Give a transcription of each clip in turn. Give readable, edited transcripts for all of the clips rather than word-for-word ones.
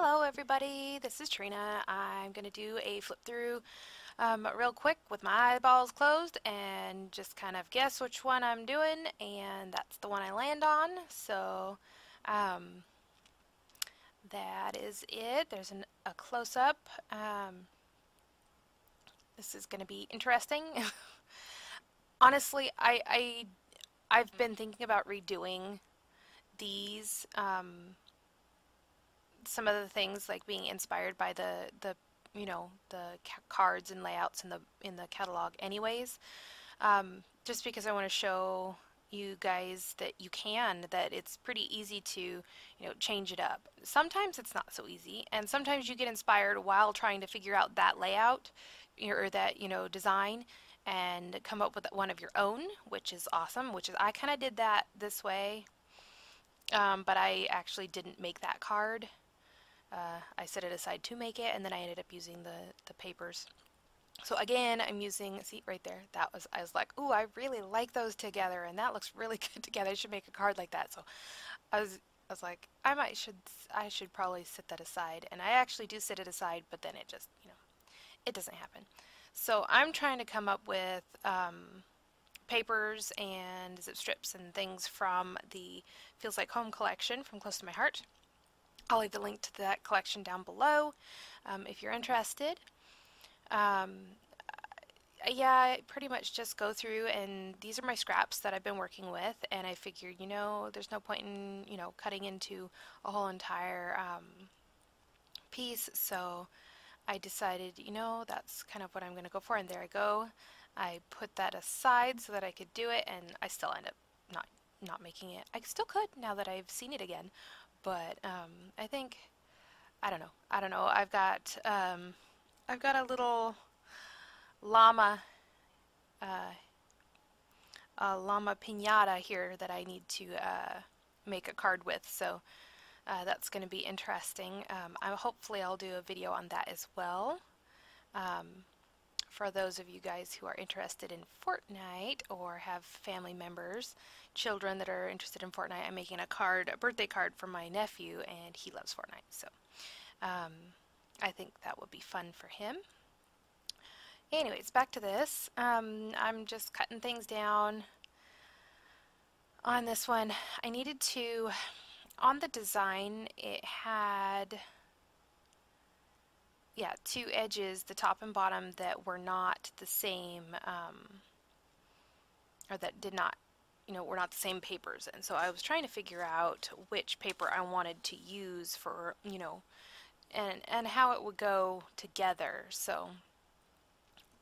Hello everybody, this is Trina. I'm going to do a flip through real quick with my eyeballs closed and just kind of guess which one I'm doing, and that's the one I land on. So that is it. There's a close-up. This is going to be interesting. Honestly, I've been thinking about redoing these. Some of the things, like being inspired by the cards and layouts in the catalog anyways, just because I want to show you guys that it's pretty easy to change it up. Sometimes it's not so easy, and sometimes you get inspired while trying to figure out that layout or that design and come up with one of your own, which is awesome, which is I kind of did that this way, but I actually didn't make that card. I set it aside to make it, and then I ended up using the papers. So again, I'm using, see right there, that was, I was like, ooh, I really like those together, and that looks really good together. I should make a card like that. So I was like, I should probably set that aside, and I actually do set it aside, but then it just, it doesn't happen. So I'm trying to come up with papers and zip strips and things from the Feels Like Home collection from Close to My Heart. I'll leave the link to that collection down below if you're interested. Yeah, I pretty much just go through, and these are my scraps that I've been working with, and I figured, there's no point in, cutting into a whole entire piece, so I decided, that's kind of what I'm going to go for, and there I go. I put that aside so that I could do it, and I still end up not making it. I still could now that I've seen it again. But I think, I don't know. I've got a little llama, piñata here that I need to make a card with. So that's going to be interesting. Hopefully I'll do a video on that as well. For those of you guys who are interested in Fortnite or have family members, children that are interested in Fortnite, I'm making a birthday card for my nephew, and he loves Fortnite, so I think that would be fun for him. Anyways, back to this. I'm just cutting things down on this one. I needed to, on the design, it had... yeah, two edges, the top and bottom, that were not the same, or that did not, were not the same papers. And so I was trying to figure out which paper I wanted to use for, and how it would go together. So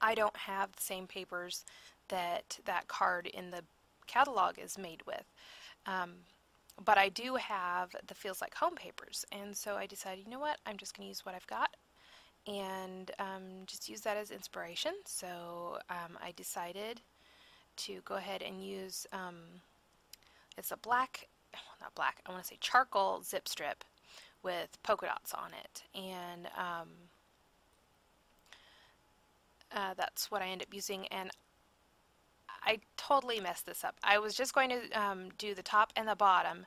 I don't have the same papers that card in the catalog is made with. But I do have the Feels Like Home papers. And so I decided, I'm just going to use what I've got, and just use that as inspiration. So I decided to go ahead and use, it's a black, well, not black, I want to say charcoal zip strip with polka dots on it, and that's what I end up using. And I totally messed this up. I was just going to do the top and the bottom,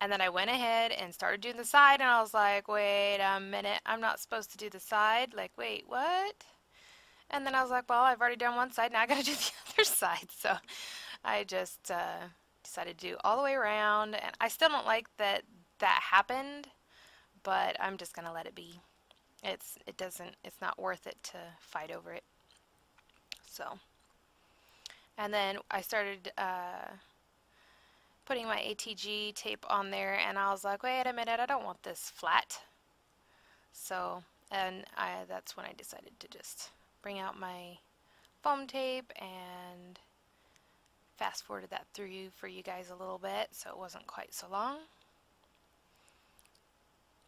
and then I went ahead and started doing the side, and I was like, wait a minute, I'm not supposed to do the side. Like, wait, what? And then I was like, well, I've already done one side, now I gotta do the other side. So I just decided to do all the way around, and I still don't like that happened, but I'm just gonna let it be. It's not worth it to fight over it. So, and then I started putting my ATG tape on there, and I was like, wait a minute, I don't want this flat. So, and that's when I decided to just bring out my foam tape and fast forwarded that through for you guys a little bit, so it wasn't quite so long.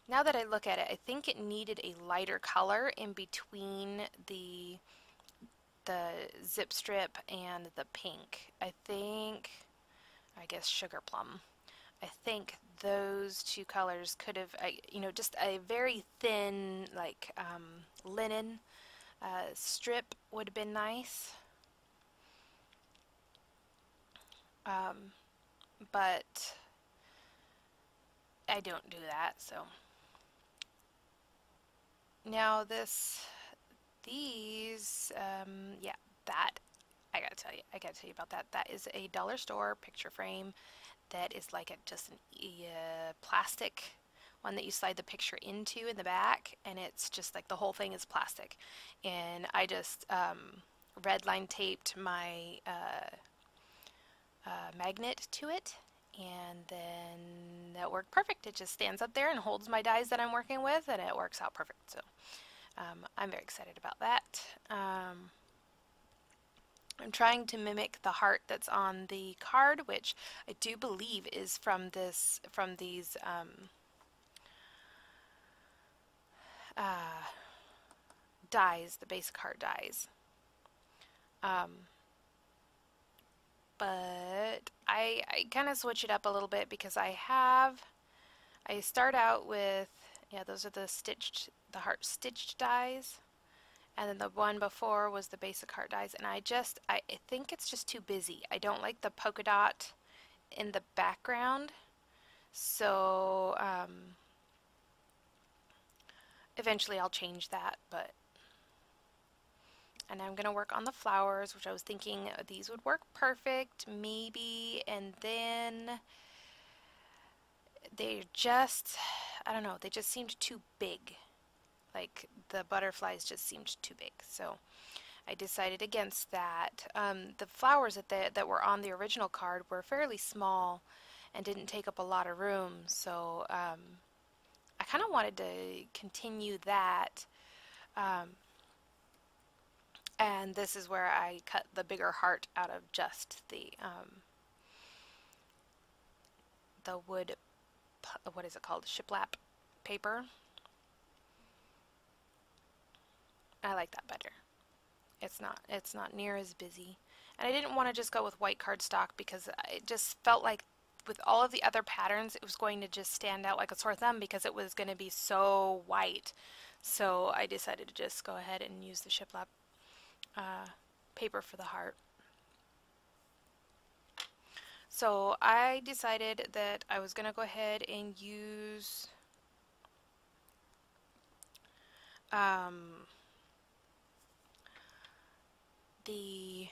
Now that I look at it, I think it needed a lighter color in between the zip strip and the pink. I guess Sugar Plum. I think those two colors could have, just a very thin, like, linen strip would have been nice. But I don't do that, so Now these, that I gotta tell you about that. That is a dollar store picture frame that is like just a plastic one that you slide the picture into in the back, and it's just like the whole thing is plastic. And I just red line taped my magnet to it, and then that worked perfect. It just stands up there and holds my dies that I'm working with, and it works out perfect. So I'm very excited about that. I'm trying to mimic the heart that's on the card, which I do believe is from these dies, the base card dies. But I kind of switch it up a little bit because I start out with, yeah, those are the heart stitched dies. And then the one before was the basic heart dies, and I think it's just too busy. I don't like the polka dot in the background, so eventually I'll change that. And I'm gonna work on the flowers, which I was thinking these would work perfect, maybe, and then they just, I don't know, they just seemed too big. Like the butterflies just seemed too big, so I decided against that. The flowers that were on the original card were fairly small and didn't take up a lot of room, so I kind of wanted to continue that. And this is where I cut the bigger heart out of just the wood, what is it called, shiplap paper. I like that better. It's not near as busy. And I didn't want to just go with white cardstock because it just felt like with all of the other patterns it was going to just stand out like a sore thumb because it was going to be so white. So I decided to just go ahead and use the shiplap paper for the heart. So I decided that I was going to go ahead and use the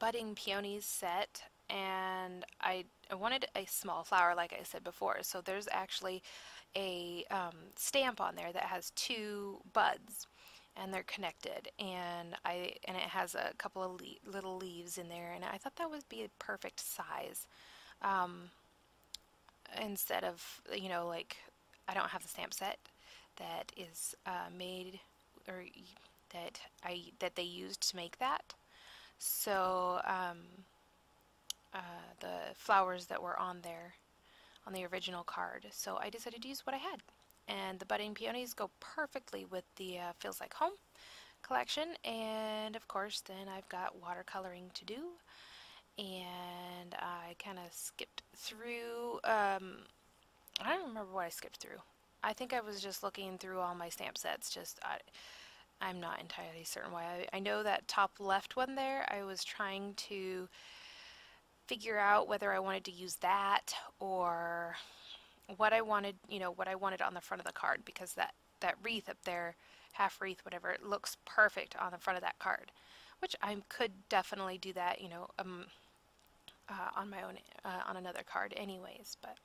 Budding Peonies set, and I wanted a small flower like I said before, so there's actually a stamp on there that has two buds and they're connected, and it has a couple of little leaves in there, and I thought that would be a perfect size instead of, you know, like I don't have the stamp set that is made or that they used to make that. So the flowers that were on there on the original card, so I decided to use what I had, and the Budding Peonies go perfectly with the Feels Like Home collection. And of course then I've got watercoloring to do, and I kind of skipped through, I don't remember what I skipped through. I think I was just looking through all my stamp sets. I'm not entirely certain why. I know that top left one there, I was trying to figure out whether I wanted to use that or what I wanted, you know, what I wanted on the front of the card, because that wreath up there, half wreath, whatever, it looks perfect on the front of that card, which I could definitely do that, you know, on my own, on another card anyways. But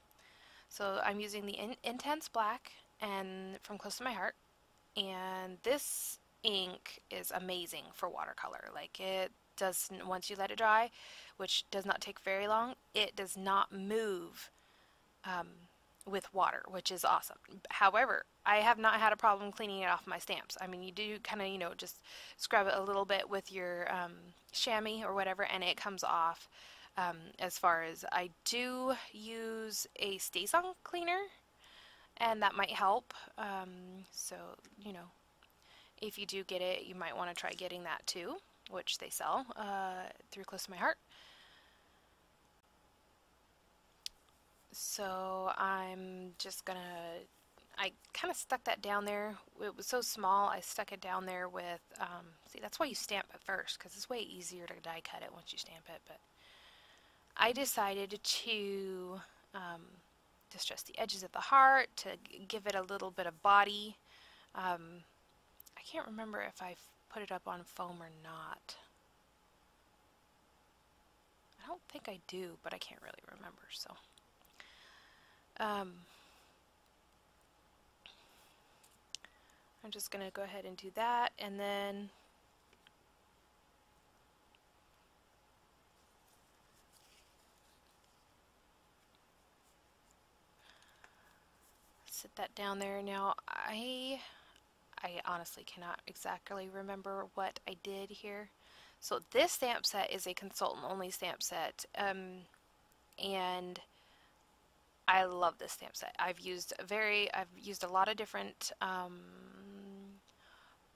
so I'm using the Intense Black and from Close to My Heart. And this ink is amazing for watercolor. Like, it doesn't, once you let it dry, which does not take very long, it does not move with water, which is awesome. However, I have not had a problem cleaning it off my stamps. I mean, you do kind of, you know, just scrub it a little bit with your chamois or whatever, and it comes off. As far as, I do use a Stayzong cleaner, and that might help. So, you know, if you do get it, you might want to try getting that too, which they sell through Close to My Heart. So I'm just gonna, I kind of stuck that down there. It was so small, I stuck it down there with, see, that's why you stamp it first, because it's way easier to die cut it once you stamp it. But I decided to distress the edges of the heart to give it a little bit of body. I can't remember if I put it up on foam or not. I don't think I do, but I can't really remember, so. I'm just going to go ahead and do that, and then sit that down there. Now, I honestly cannot exactly remember what I did here. So this stamp set is a consultant-only stamp set, and I love this stamp set. I've used a lot of different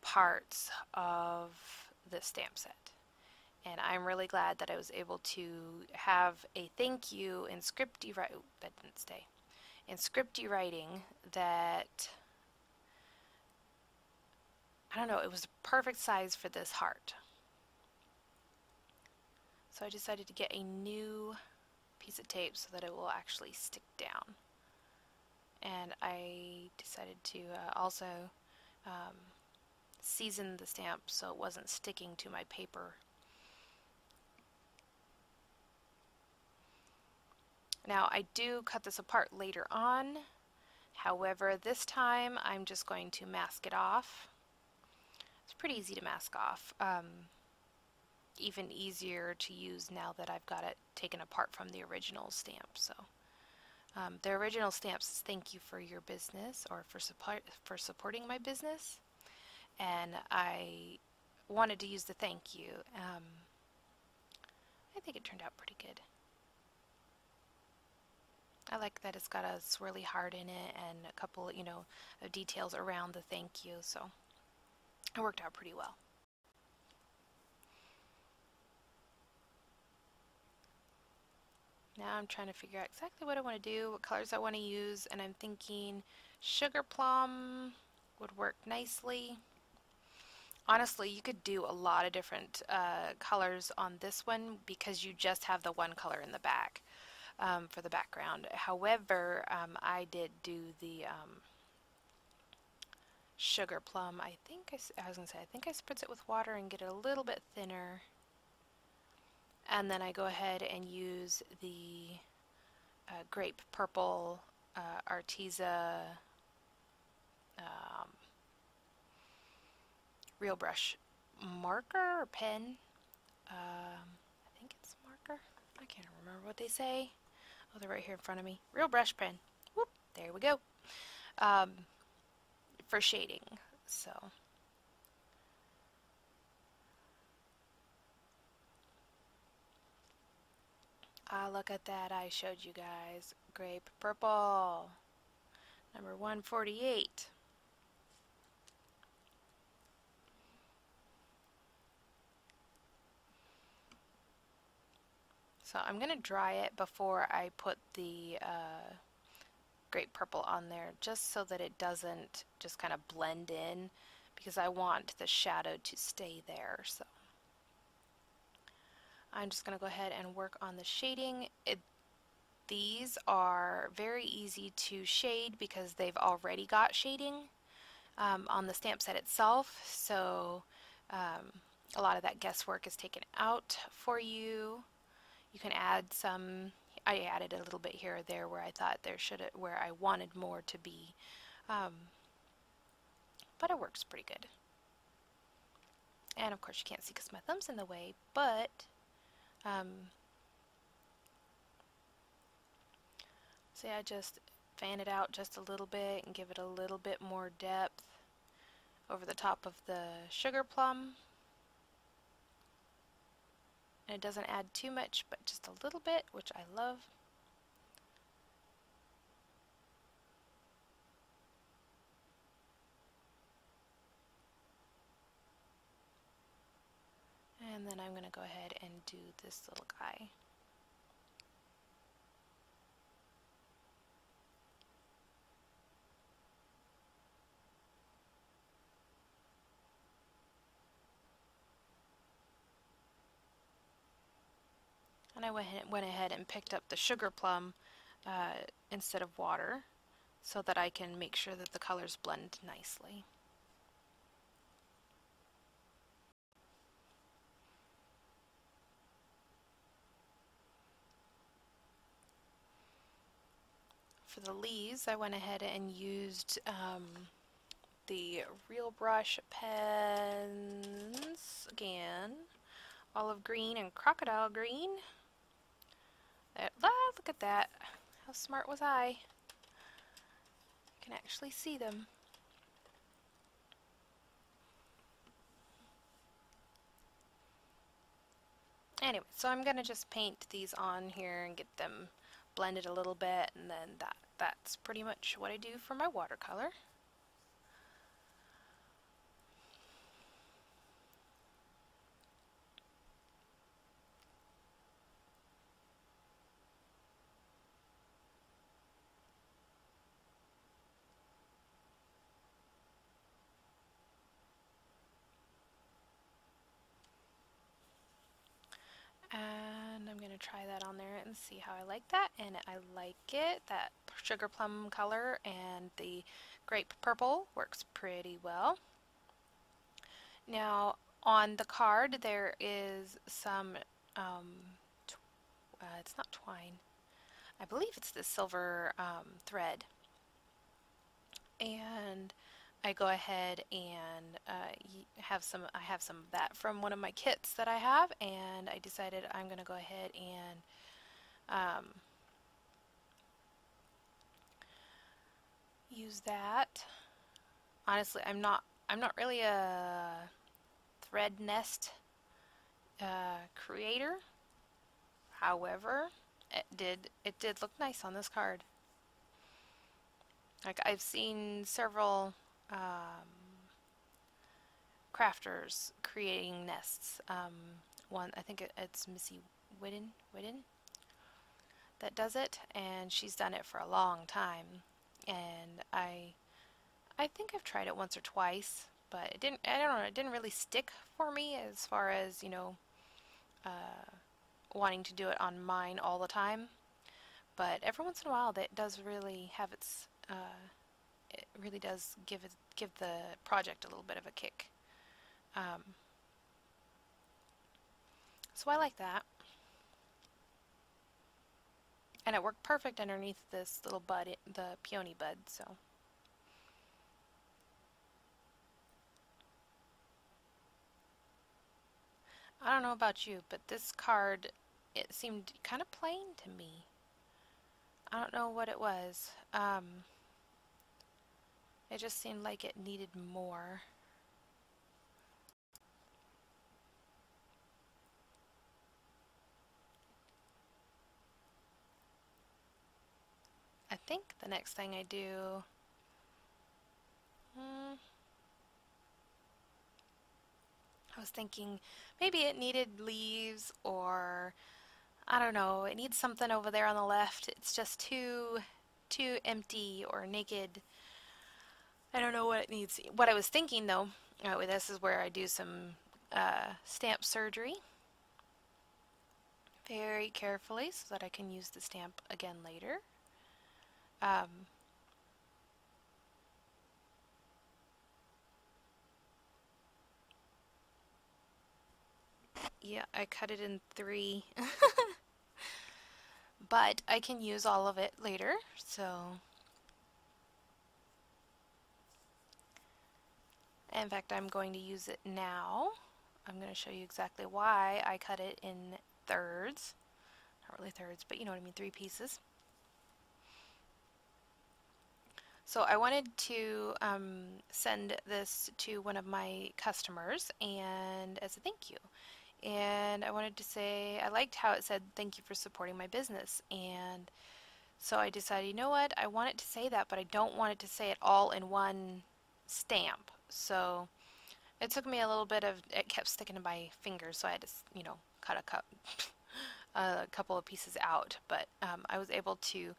parts of this stamp set, and I'm really glad that I was able to have a thank you in scripty writing. That didn't stay in scripty writing. That, I don't know, it was the perfect size for this heart. So I decided to get a new piece of tape so that it will actually stick down. And I decided to also season the stamp so it wasn't sticking to my paper. Now, I do cut this apart later on. However, this time I'm just going to mask it off. It's pretty easy to mask off. Even easier to use now that I've got it taken apart from the original stamp. So the original stamp says, "Thank you for your business," or for supporting my business, and I wanted to use the thank you. I think it turned out pretty good. I like that it's got a swirly heart in it and a couple, you know, of details around the thank you. So it worked out pretty well. Now I'm trying to figure out exactly what I want to do, what colors I want to use, and I'm thinking Sugar Plum would work nicely. Honestly, you could do a lot of different colors on this one because you just have the one color in the back for the background. However, I did do the Sugar Plum. I think I spritz it with water and get it a little bit thinner. And then I go ahead and use the Grape Purple Arteza Real Brush marker or pen. I think it's marker. I can't remember what they say. Oh, they're right here in front of me. Real Brush Pen. Whoop, there we go. For shading. So, look at that, I showed you guys Grape Purple, number 148. So I'm going to dry it before I put the Grape Purple on there, just so that it doesn't just kind of blend in, because I want the shadow to stay there. So I'm just going to go ahead and work on the shading. These are very easy to shade because they've already got shading on the stamp set itself, so a lot of that guesswork is taken out for you. You can add some. I added a little bit here or there where I thought there should, where I wanted more to be, but it works pretty good. And of course you can't see because my thumb's in the way, but see, I just fan it out just a little bit and give it a little bit more depth over the top of the Sugar Plum. And it doesn't add too much, but just a little bit, which I love. And then I'm going to go ahead and do this little guy. And I went ahead and picked up the Sugar Plum instead of water so that I can make sure that the colors blend nicely. for the leaves, I went ahead and used the Real Brush Pens again. Olive green and crocodile green. Look at that. How smart was I? You can actually see them. Anyway, so I'm going to just paint these on here and get them blended a little bit, and then that's pretty much what I do for my watercolor. And I'm going to try that on there and see how I like that. And I like it. That Sugar Plum color and the Grape Purple works pretty well. Now on the card there is some, it's not twine. I believe it's the silver thread. And I go ahead and I have some of that from one of my kits that I have, and I decided I'm going to go ahead and use that. Honestly, I'm not really a thread nest creator. However, it did look nice on this card. Like, I've seen several crafters creating nests. One, I think it's Missy Wideen that does it, and she's done it for a long time. And I think I've tried it once or twice, but it didn't. I don't know. It didn't really stick for me as far as, you know, wanting to do it on mine all the time. But every once in a while, that does really have its. It really does give the project a little bit of a kick. So I like that. And it worked perfect underneath this little bud, the peony bud, so. I don't know about you, but this card, it seemed kind of plain to me. I don't know what it was. It just seemed like it needed more. I think the next thing I do... I was thinking maybe it needed leaves, or I don't know, it needs something over there on the left. It's just too empty or naked. I don't know what it needs. What I was thinking, though, this is where I do some stamp surgery very carefully so that I can use the stamp again later. Yeah, I cut it in 3, but I can use all of it later, so... In fact, I'm going to use it now. I'm going to show you exactly why I cut it in thirds. Not really thirds, but you know what I mean, 3 pieces. So I wanted to send this to one of my customers and as a thank you. And I wanted to say, I liked how it said, "Thank you for supporting my business." And so I decided, you know what, I want it to say that, but I don't want it to say it all in one stamp. So it took me a little bit of, it kept sticking to my fingers, so I had to, you know, cut a couple of pieces out. But I was able to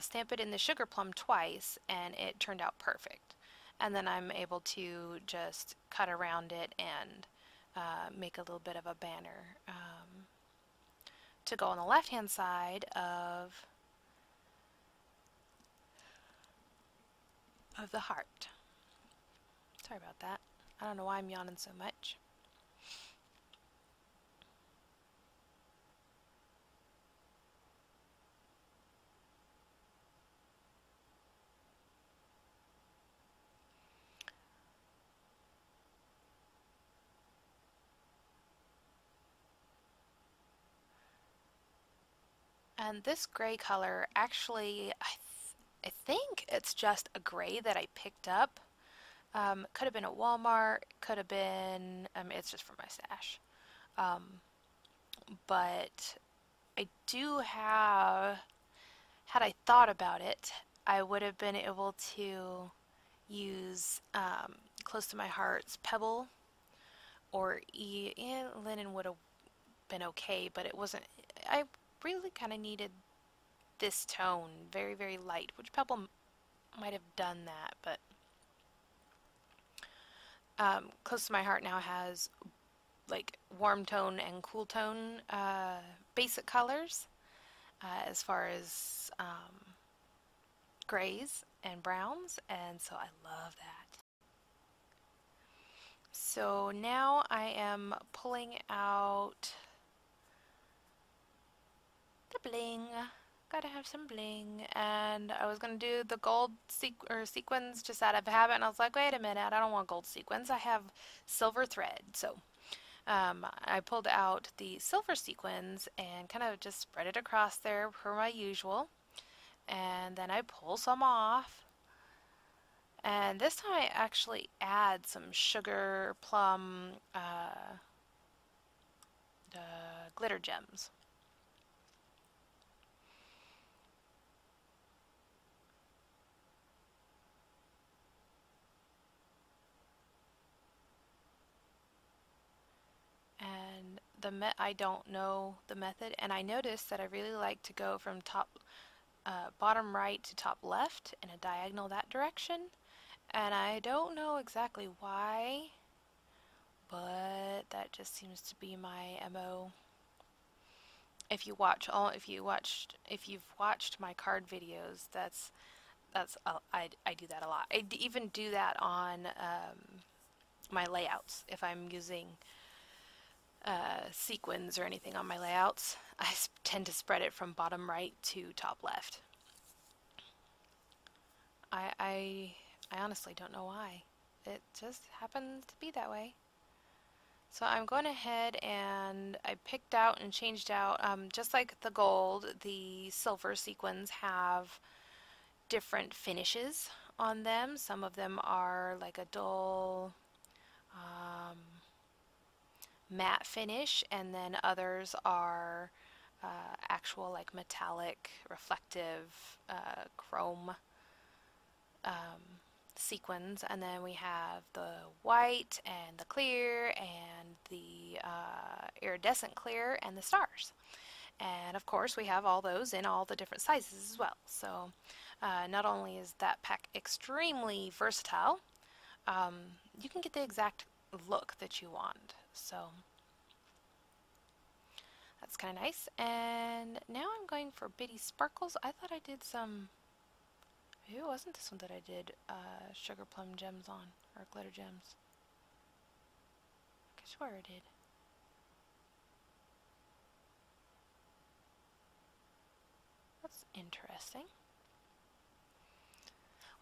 stamp it in the Sugar Plum twice, and it turned out perfect. And then I'm able to just cut around it and make a little bit of a banner to go on the left-hand side of the heart. Sorry about that. I don't know why I'm yawning so much. And this gray color, actually, I think it's just a gray that I picked up. Could have been at Walmart, could have been, I mean, it's just from my stash. But I do have, had I thought about it, I would have been able to use Close to My Heart's Pebble, or linen would have been okay, but it wasn't, I really kind of needed this tone, very, very light, which Pebble might have done that, but Close to My Heart now has like warm tone and cool tone basic colors as far as grays and browns, and so I love that. So now I am pulling out the bling. Gotta have some bling, and I was gonna do the gold sequins just out of habit, and I was like, wait a minute, I don't want gold sequins, I have silver thread. So I pulled out the silver sequins and kind of just spread it across there per my usual, and then I pull some off, and this time I actually add some Sugar Plum glitter gems. And I don't know the method, and I noticed that I really like to go from bottom right to top left in a diagonal that direction, and I don't know exactly why, but that just seems to be my MO. If you've watched my card videos, I do that a lot. I even do that on my layouts if I'm using sequins or anything on my layouts. I tend to spread it from bottom right to top left. I honestly don't know why. It just happens to be that way. So I'm going ahead and I picked out and changed out, just like the gold, the silver sequins have different finishes on them. Some of them are like a dull matte finish, and then others are actual like metallic reflective chrome sequins, and then we have the white and the clear and the iridescent clear and the stars, and of course we have all those in all the different sizes as well. So not only is that pack extremely versatile, you can get the exact look that you want. So that's kind of nice. And now I'm going for bitty sparkles. I thought I did some, maybe it wasn't this one that I did Sugar Plum gems on, or glitter gems. I swear I did. That's interesting.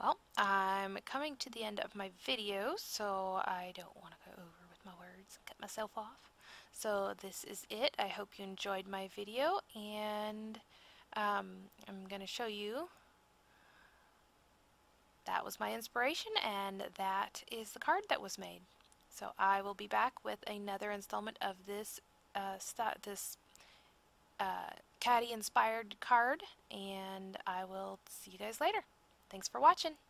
Well, I'm coming to the end of my video, so I don't want to go over my words and cut myself off. So this is it. I hope you enjoyed my video, and I'm going to show you, that was my inspiration, and that is the card that was made. So I will be back with another installment of this caddy inspired card, and I will see you guys later. Thanks for watching.